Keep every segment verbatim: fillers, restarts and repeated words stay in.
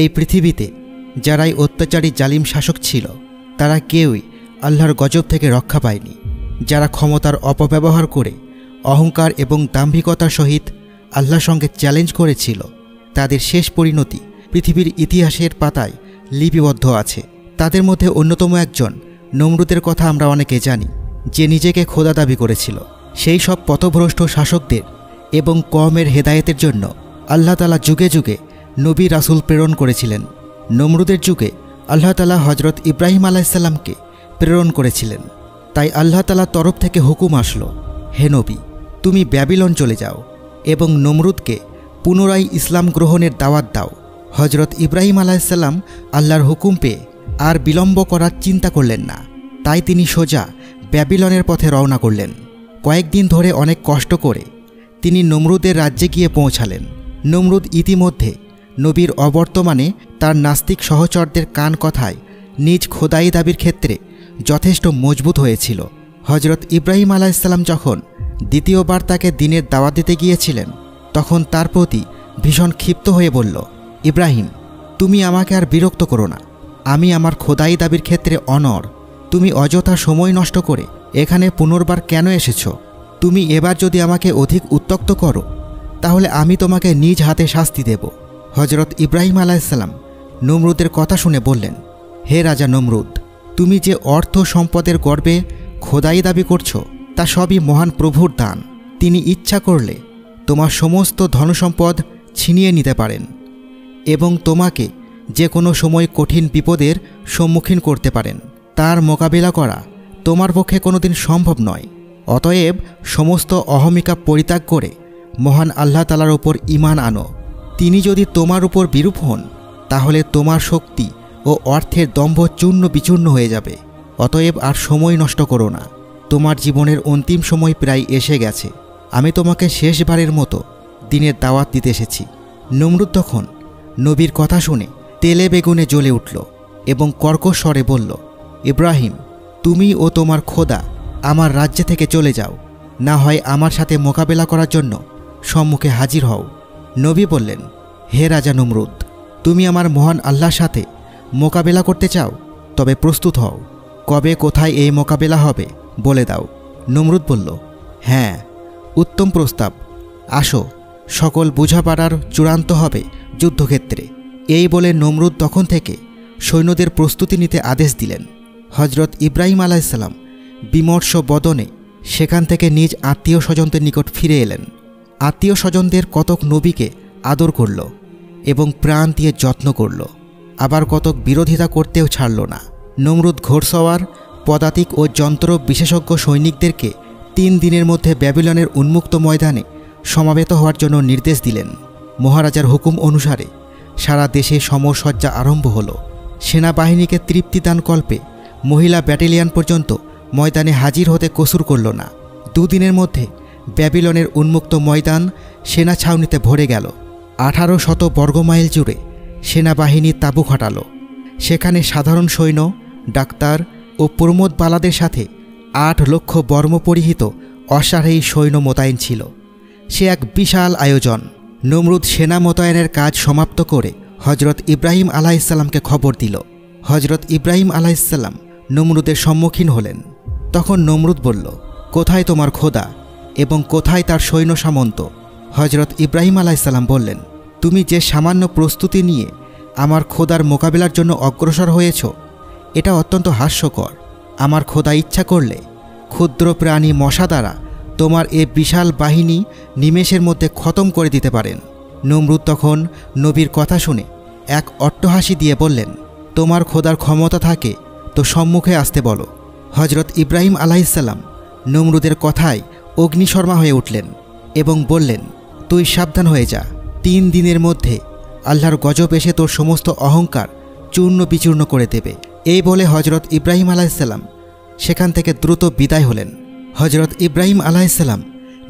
এই পৃথিবীতে যারাই অত্যাচারী জালিম শাসক ছিল তারা কেউই আল্লাহর গজব থেকে রক্ষা পায়নি। যারা ক্ষমতার অপব্যবহার করে অহংকার এবং দাম্ভিকতার সহিত আল্লাহর সঙ্গে চ্যালেঞ্জ করেছিল তাদের শেষ পরিণতি পৃথিবীর ইতিহাসের পাতায় লিপিবদ্ধ আছে। তাদের মধ্যে অন্যতম একজন নমরুদের কথা আমরা অনেকে জানি, যে নিজেকে খোদা দাবি করেছিল। সেই সব পথভ্রষ্ট শাসকদের এবং কওমের হেদায়েতের জন্য আল্লাহ তাআলা যুগে যুগে নবী রাসূল প্রেরণ করেছিলেন। নমরুদের যুগে আল্লাহ তাআলা হযরত ইব্রাহিম আলাইহিসসালামকে প্রেরণ করেছিলেন। তাই আল্লাহ তাআলার তরফ থেকে হুকুম আসলো, হে নবী, তুমি ব্যাবিলন চলে যাও এবং নমরুদকে পুনরায় ইসলাম গ্রহণের দাওয়াত দাও। হযরত ইব্রাহিম আলাইহিসসালাম আল্লাহর হুকুম পেয়ে আর বিলম্ব করার চিন্তা করলেন না। তাই তিনি সোজা ব্যাবিলনের পথে রওনা করলেন। কয়েকদিন ধরে অনেক কষ্ট করে তিনি নমরুদের রাজ্যে গিয়ে পৌঁছালেন। নমরুদ ইতিমধ্যে নবীর অবর্তমানে তার নাস্তিক সহচরদের কান কথায় নিজ খোদাই দাবির ক্ষেত্রে যথেষ্ট মজবুত হয়েছিল। হযরত ইব্রাহিম আলাইহিসসালাম যখন দ্বিতীয়বার তাকে দ্বীনের দাওয়াত দিতে গিয়েছিলেন তখন তার প্রতি ভীষণ ক্ষিপ্ত হয়ে বলল, ইব্রাহিম, তুমি আমাকে আর বিরক্ত করো না, আমি আমার খোদাই দাবির ক্ষেত্রে অনড়। তুমি অযথা সময় নষ্ট করে এখানে পুনর্বার কেন এসেছ? তুমি এবার যদি আমাকে অধিক উত্তক্ত করো তাহলে আমি তোমাকে নিজ হাতে শাস্তি দেব। হযরত ইব্রাহিম আলাইহিসসালাম নমরুদের কথা শুনে বললেন, হে রাজা নমরুদ, তুমি যে অর্থ সম্পদের গর্বে খোদাই দাবি করছো তা সবই মহান প্রভুর দান। তিনি ইচ্ছা করলে তোমার সমস্ত ধনসম্পদ ছিনিয়ে নিতে পারেন এবং তোমাকে যে কোনো সময় কঠিন বিপদের সম্মুখীন করতে পারেন। তার মোকাবিলা করা তোমার পক্ষে কোনোদিন সম্ভব নয়। অতএব সমস্ত অহমিকা পরিত্যাগ করে মহান আল্লাহ তাআলার ওপর ঈমান আনো। তিনি যদি তোমার উপর বিরূপ হন তাহলে তোমার শক্তি ও অর্থের দম্ভ চূর্ণ বিচূর্ণ হয়ে যাবে। অতএব আর সময় নষ্ট করো না, তোমার জীবনের অন্তিম সময় প্রায় এসে গেছে। আমি তোমাকে শেষবারের মতো দ্বীনের দাওয়াত দিতে এসেছি। নমরুদ তখন নবীর কথা শুনে তেলে বেগুনে জ্বলে উঠল এবং কর্কশ স্বরে বলল, ইব্রাহিম, তুমি ও তোমার খোদা আমার রাজ্য থেকে চলে যাও, না হয় আমার সাথে মোকাবেলা করার জন্য সম্মুখে হাজির হও। নবী বললেন, হে রাজা নমরুদ, তুমি আমার মহান আল্লাহর সাথে মোকাবেলা করতে চাও? তবে প্রস্তুত হও। কবে কোথায় এই মোকাবেলা হবে বলে দাও। নমরুদ বলল, হ্যাঁ, উত্তম প্রস্তাব। আসো, সকল বোঝাপড়ার চূড়ান্ত হবে যুদ্ধক্ষেত্রে। এই বলে নমরুদ তখন থেকে সৈন্যদের প্রস্তুতি নিতে আদেশ দিলেন। হযরত ইব্রাহিম আলাইহিসসালাম বিমর্ষ বদনে সেখান থেকে নিজ আত্মীয় স্বজনদের নিকট ফিরে এলেন। আত্মীয় স্বজনদের কতক নবীকে আদর করল এবং প্রাণ দিয়ে যত্ন করল, আবার কতক বিরোধিতা করতেও ছাড়ল না। নমরুদ ঘোড়সওয়ার, পদাতিক ও যন্ত্র বিশেষজ্ঞ সৈনিকদেরকে তিন দিনের মধ্যে ব্যাবিলনের উন্মুক্ত ময়দানে সমাবেত হওয়ার জন্য নির্দেশ দিলেন। মহারাজার হুকুম অনুসারে সারা দেশে সমরসজ্জা আরম্ভ হলো। সেনাবাহিনীকে তৃপ্তিদানকল্পে মহিলা ব্যাটালিয়ন পর্যন্ত ময়দানে হাজির হতে কসুর করল না। দুদিনের মধ্যে ব্যাবিলনের উন্মুক্ত ময়দান সেনা ছাউনিতে ভরে গেল। আঠারো শত বর্গমাইল জুড়ে সেনাবাহিনী তাঁবু খাটালো। সেখানে সাধারণ সৈন্য, ডাক্তার ও প্রমোদবালাদের সাথে আট লক্ষ বর্মপরিহিত অশ্বারোহী সৈন্য মোতায়েন ছিল। সে এক বিশাল আয়োজন। নমরুদ সেনা মোতায়েনের কাজ সমাপ্ত করে হযরত ইব্রাহিম আলাইহিসসালামকে খবর দিল। হযরত ইব্রাহিম আলাইহিসসালাম নমরুদের সম্মুখীন হলেন। তখন নমরুদ বলল, কোথায় তোমার খোদা এবং কোথায় তার সৈন্য সামন্ত? হযরত ইব্রাহিম আলাইহিসসালাম বললেন, তুমি যে সামান্য প্রস্তুতি নিয়ে আমার খোদার মোকাবিলার জন্য অগ্রসর হয়েছ এটা অত্যন্ত হাস্যকর। আমার খোদা ইচ্ছা করলে ক্ষুদ্র প্রাণী মশা দ্বারা তোমার এ বিশাল বাহিনী নিমেষের মধ্যে খতম করে দিতে পারেন। নমরুদ তখন নবীর কথা শুনে এক অট্টহাসি দিয়ে বললেন, তোমার খোদার ক্ষমতা থাকে তো সম্মুখে আসতে বলো। হযরত ইব্রাহিম আলাইহিসসালাম নমরুদের কথায় অগ্নিশর্মা হয়ে উঠলেন এবং বললেন, তুই সাবধান হয়ে যা। তিন দিনের মধ্যে আল্লাহর গজব এসে তোর সমস্ত অহংকার চূর্ণ বিচূর্ণ করে দেবে। এই বলে হযরত ইব্রাহিম আলাইহিসসালাম সেখান থেকে দ্রুত বিদায় হলেন। হযরত ইব্রাহিম আলাইহিসসালাম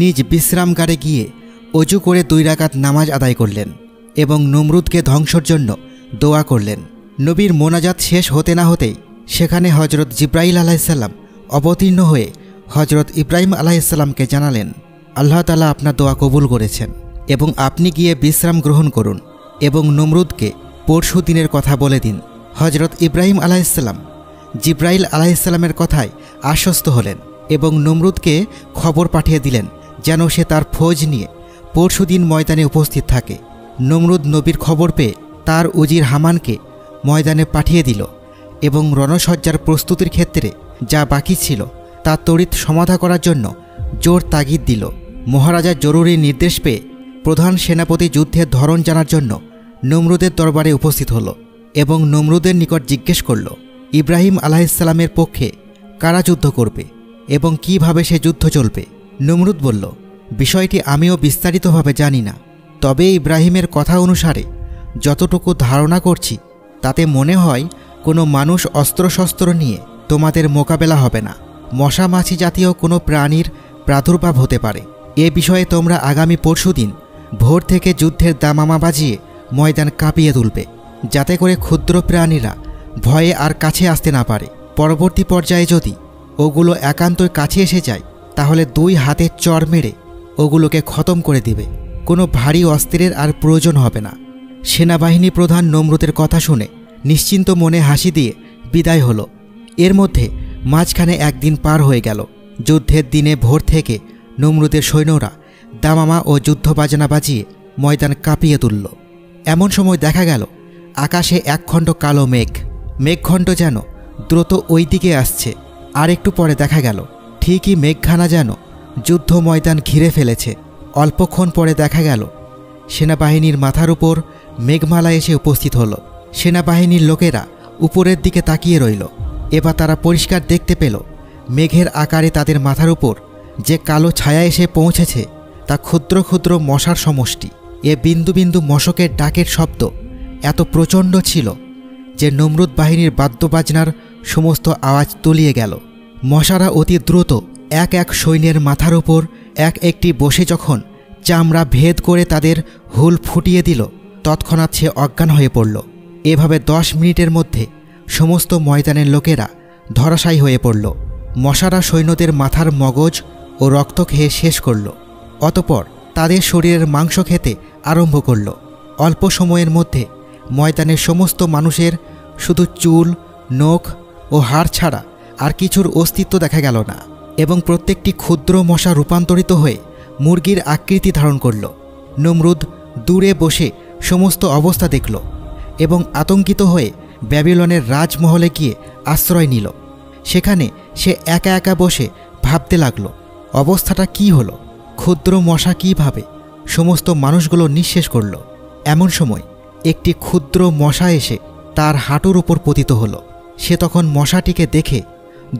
নিজ বিশ্রামগারে গিয়ে ওযু করে দুই রাকাত নামাজ আদায় করলেন এবং নমরুদকে ধ্বংসের জন্য দোয়া করলেন। নবীর মোনাজাত শেষ হতে না হতেই সেখানে হযরত জিবরাইল আলাইহিসসালাম অবতীর্ণ হয়ে হযরত ইব্রাহিম আলাইহিসসালামকে জানালেন, আল্লাহ তাআলা আপনার দোয়া কবুল করেছেন এবং আপনি গিয়ে বিশ্রাম গ্রহণ করুন এবং নমরুদকে परशु दिनेर कथा बोले दिन। हजरत इब्राहिम आलाइहिस्सलाम जिब्राइल आलाइहिस्सलामेर कथाय आश्वस्त हलेन एबं नमरुद के खबर पाठिये दिलेन जेन से तार खोज निये परशुदिन मयदाने उपस्थित थाके। नमरुद नबीर खबर पे तार उजिर हामान के मयदाने पाठिये दिल एबं रणसज्जार प्रस्तुतिर क्षेत्रे जा बाकी छिल ता त्वरित समाधा करार जन्य जोर तागिद दिल। महाराजा जरूरी निर्देश पे प्रधान सेनापति युद्धेर धरन जानार जन्य नमरुदेर दरबारे उपस्थित हलो एबं नमरुदेर निकट जिज्ञेस करल इब्राहिम आलाइहिस्सलामेर पक्षे कारा युद्ध करबे एबं किभाबे से युद्ध चलबे। नमरुद बोल्ल विषयटी आमिओ विस्तारितभावे जानि ना, तबे इब्राहिमेर कथा अनुसारे যতটুকু ধারণা করছি তাতে মনে হয় কোনো মানুষ অস্ত্রশস্ত্র নিয়ে তোমাদের মোকাবেলা হবে না, মশা মাছি জাতীয় কোনো প্রাণীর প্রাদুর্ভাব হতে পারে। এ বিষয়ে তোমরা আগামী পরশুদিন ভোর থেকে যুদ্ধের দামামা বাজিয়ে ময়দান কাঁপিয়ে তুলবে যাতে করে ক্ষুদ্র প্রাণীরা ভয়ে আর কাছে আসতে না পারে। পরবর্তী পর্যায়ে যদি ওগুলো একান্তই কাছে এসে যায় তাহলে দুই হাতে চড় মেরে ওগুলোকে খতম করে দিবে, কোনো ভারী অস্ত্রের আর প্রয়োজন হবে না। সেনাবাহিনী প্রধান নমরুদের কথা শুনে নিশ্চিন্ত মনে হাসি দিয়ে বিদায় হলো। এর মধ্যে মাঝখানে একদিন পার হয়ে গেল। যুদ্ধের দিনে ভোর থেকে নমরুদের সৈন্যরা দামামা ও যুদ্ধ বাজনা বাজিয়ে ময়দান কাঁপিয়ে তুলল। এমন সময় দেখা গেল আকাশে একখণ্ড কালো মেঘ, মেঘখণ্ড যেন দ্রুত ওই দিকে আসছে। আর একটু পরে দেখা গেল ঠিকই মেঘখানা যেন যুদ্ধ ময়দান ঘিরে ফেলেছে। অল্পক্ষণ পরে দেখা গেল সেনাবাহিনীর মাথার উপর মেঘমালা এসে উপস্থিত হলো। সেনাবাহিনীর লোকেরা উপরের দিকে তাকিয়ে রইল। এবার তারা পরিষ্কার দেখতে পেল মেঘের আকারে তাদের মাথার উপর যে কালো ছায়া এসে পৌঁছেছে তা ক্ষুদ্র ক্ষুদ্র মশার সমষ্টি। এ বিন্দু বিন্দু মশকের ডাকের শব্দ এত প্রচণ্ড ছিল যে নমরুদ বাহিনীর বাদ্যবাজনার সমস্ত আওয়াজ তলিয়ে গেল। মশারা অতি দ্রুত এক এক সৈন্যের মাথার উপর এক একটি বসে যখন চামড়া ভেদ করে তাদের হুল ফুটিয়ে দিল তৎক্ষণাৎ সে অজ্ঞান হয়ে পড়ল। এভাবে দশ মিনিটের মধ্যে সমস্ত ময়দানের লোকেরা ধরাশায়ী হয়ে পড়ল। মশারা সৈন্যদের মাথার মগজ ও রক্ত খেয়ে শেষ করল, অতঃপর তাদের শরীরের মাংস খেতে আরম্ভ করল। অল্প সময়ের মধ্যে ময়দানের সমস্ত মানুষের শুধু চুল, নখ ও হাড় ছাড়া আর কিছুর অস্তিত্ব দেখা গেল না এবং প্রত্যেকটি ক্ষুদ্র মশা রূপান্তরিত হয়ে মুরগির আকৃতি ধারণ করল। নমরুদ দূরে বসে সমস্ত অবস্থা দেখল এবং আতঙ্কিত হয়ে ব্যাবিলনের রাজমহলে গিয়ে আশ্রয় নিল। সেখানে সে একা একা বসে ভাবতে লাগল অবস্থাটা কি হলো, ক্ষুদ্র মশা কীভাবে সমস্ত মানুষগুলো নিঃশেষ করল। এমন সময় একটি ক্ষুদ্র মশা এসে তার হাঁটুর উপর পতিত হলো। সে তখন মশাটিকে দেখে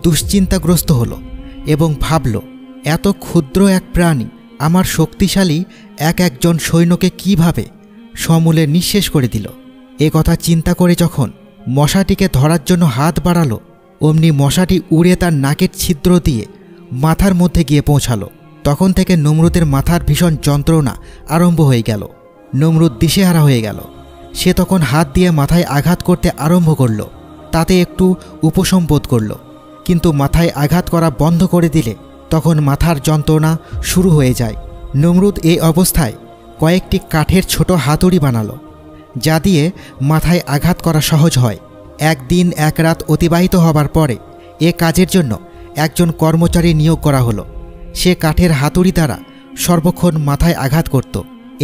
দুশ্চিন্তাগ্রস্ত হলো এবং ভাবল এত ক্ষুদ্র এক প্রাণী আমার শক্তিশালী এক একজন সৈন্যকে কিভাবে সমূলে নিঃশেষ করে দিল। এ কথা চিন্তা করে যখন মশাটিকে ধরার জন্য হাত বাড়ালো অমনি মশাটি উড়ে তার নাকের ছিদ্র দিয়ে মাথার মধ্যে গিয়ে পৌঁছালো। তখন থেকে নমরুদের মাথার ভীষণ যন্ত্রণা আরম্ভ হয়ে গেল। নমরুদ দিশেহারা হয়ে গেল। সে তখন হাত দিয়ে মাথায় আঘাত করতে আরম্ভ করল, তাতে একটু উপশম বোধ করল, কিন্তু মাথায় আঘাত করা বন্ধ করে দিলে তখন মাথার যন্ত্রণা শুরু হয়ে যায়। নমরুদ এই অবস্থায় কয়েকটি কাঠের ছোট হাতুড়ি বানালো যা দিয়ে মাথায় আঘাত করা সহজ হয়। একদিন এক রাত অতিবাহিত হবার পরে এ কাজের জন্য একজন কর্মচারী নিয়োগ করা হলো। সে কাঠের হাতুড়ি দ্বারা সর্বক্ষণ মাথায় আঘাত করত,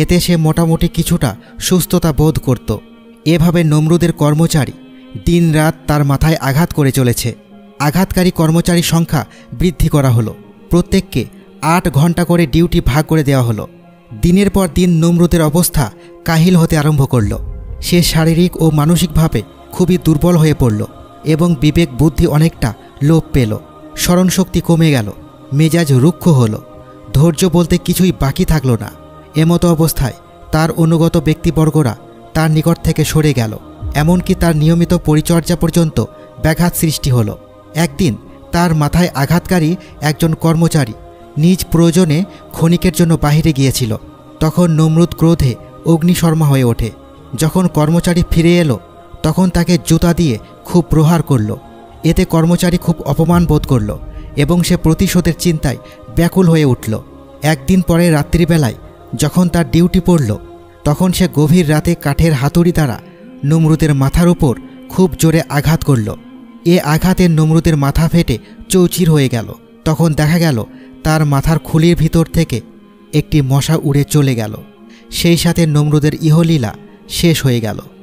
এতে সে মোটামুটি কিছুটা সুস্থতা বোধ করত। এভাবে নমরুদের কর্মচারী দিন রাত তার মাথায় আঘাত করে চলেছে। আঘাতকারী কর্মচারীর সংখ্যা বৃদ্ধি করা হলো, প্রত্যেককে আট ঘন্টা করে ডিউটি ভাগ করে দেওয়া হলো। দিনের পর দিন নমরুদের অবস্থা কাহিল হতে আরম্ভ করল। সে শারীরিক ও মানসিকভাবে খুবই দুর্বল হয়ে পড়ল এবং বিবেক বুদ্ধি অনেকটা লোপ পেল। স্মরণশক্তি কমে গেল, মেজাজ রুক্ষ হলো, ধৈর্য বলতে কিছুই বাকি থাকল না। এমতো অবস্থায় তার অনুগত ব্যক্তিবর্গরা তার নিকট থেকে সরে গেল, এমনকি তার নিয়মিত পরিচর্যা পর্যন্ত ব্যাঘাত সৃষ্টি হলো। একদিন তার মাথায় আঘাতকারী একজন কর্মচারী নিজ প্রয়োজনে ক্ষণিকের জন্য বাহিরে গিয়েছিল, তখন নমরুদ ক্রোধে অগ্নিশর্মা হয়ে ওঠে। যখন কর্মচারী ফিরে এলো তখন তাকে জুতা দিয়ে খুব প্রহার করল, এতে কর্মচারী খুব অপমান বোধ করল এবং সে প্রতিশোধের চিন্তায় ব্যাকুল হয়ে উঠল। একদিন পরে রাত্রিবেলায় যখন তার ডিউটি পড়ল তখন সে গভীর রাতে কাঠের হাতুড়ি দ্বারা नमरुदेर माथार ऊपर खूब जोरे आघात करलो। ए आघाते नमरुदेर माथा फेटे चौचिर हो गेल। तखन देखा गेल तार माथार खुलिर भीतर थेके एकटी मशा उड़े चले गेल। सेई साथे नमरुदेर इहलीला शेष हो गेल।